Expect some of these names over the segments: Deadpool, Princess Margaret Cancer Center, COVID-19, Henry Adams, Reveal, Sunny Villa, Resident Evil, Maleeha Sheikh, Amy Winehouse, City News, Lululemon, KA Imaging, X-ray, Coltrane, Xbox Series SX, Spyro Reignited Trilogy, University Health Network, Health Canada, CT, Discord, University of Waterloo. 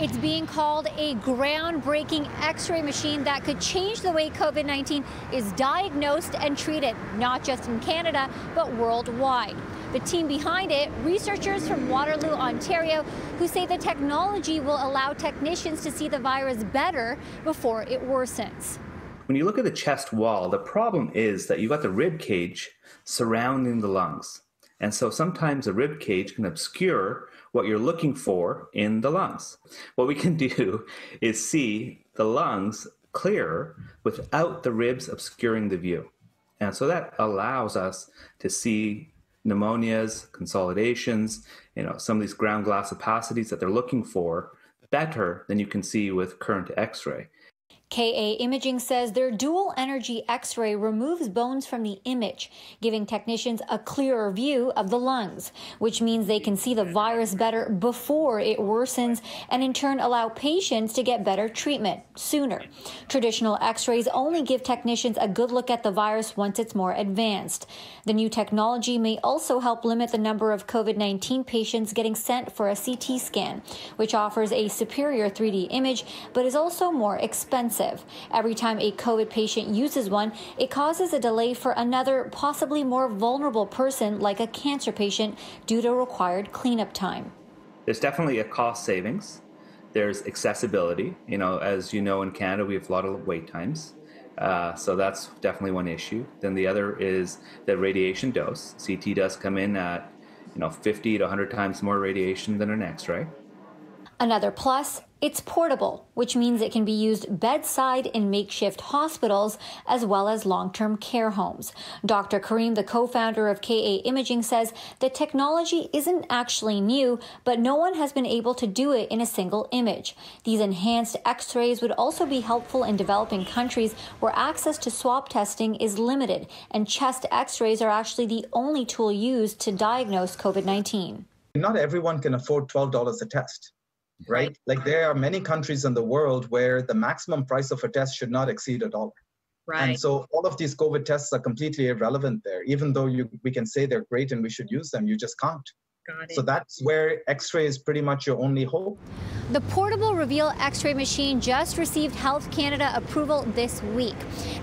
It's being called a groundbreaking X-ray machine that could change the way COVID-19 is diagnosed and treated, not just in Canada, but worldwide. The team behind it, researchers from Waterloo, Ontario, who say the technology will allow technicians to see the virus better before it worsens. When you look at the chest wall, the problem is that you've got the rib cage surrounding the lungs. And so sometimes the rib cage can obscure what you're looking for in the lungs. What we can do is see the lungs clearer without the ribs obscuring the view. And so that allows us to see pneumonias, consolidations, some of these ground glass opacities that they're looking for better than you can see with current X-ray. KA Imaging says their dual energy X-ray removes bones from the image, giving technicians a clearer view of the lungs, which means they can see the virus better before it worsens and in turn allow patients to get better treatment sooner. Traditional X-rays only give technicians a good look at the virus once it's more advanced. The new technology may also help limit the number of COVID-19 patients getting sent for a CT scan, which offers a superior 3D image but is also more expensive. Every time a COVID patient uses one, it causes a delay for another, possibly more vulnerable person like a cancer patient due to required cleanup time. There's definitely a cost savings. There's accessibility. As you know, in Canada, we have a lot of wait times. So that's definitely one issue. Then the other is the radiation dose. CT does come in at 50 to 100 times more radiation than an X-ray. Another plus, it's portable, which means it can be used bedside in makeshift hospitals as well as long-term care homes. Dr. Karim, the co-founder of KA Imaging, says the technology isn't actually new, but no one has been able to do it in a single image. These enhanced X-rays would also be helpful in developing countries where access to swab testing is limited, and chest X-rays are actually the only tool used to diagnose COVID-19. Not everyone can afford $12 a test. Right? Like there are many countries in the world where the maximum price of a test should not exceed $1. Right. And so all of these COVID tests are completely irrelevant there. Even though we can say they're great and we should use them, you just can't. Got it. So that's where X-ray is pretty much your only hope. The portable Reveal X-ray machine just received Health Canada approval this week.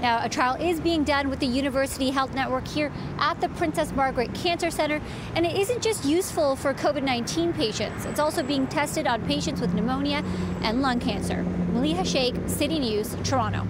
Now, a trial is being done with the University Health Network here at the Princess Margaret Cancer Center, and it isn't just useful for COVID-19 patients. It's also being tested on patients with pneumonia and lung cancer. Maleeha Sheikh, City News, Toronto.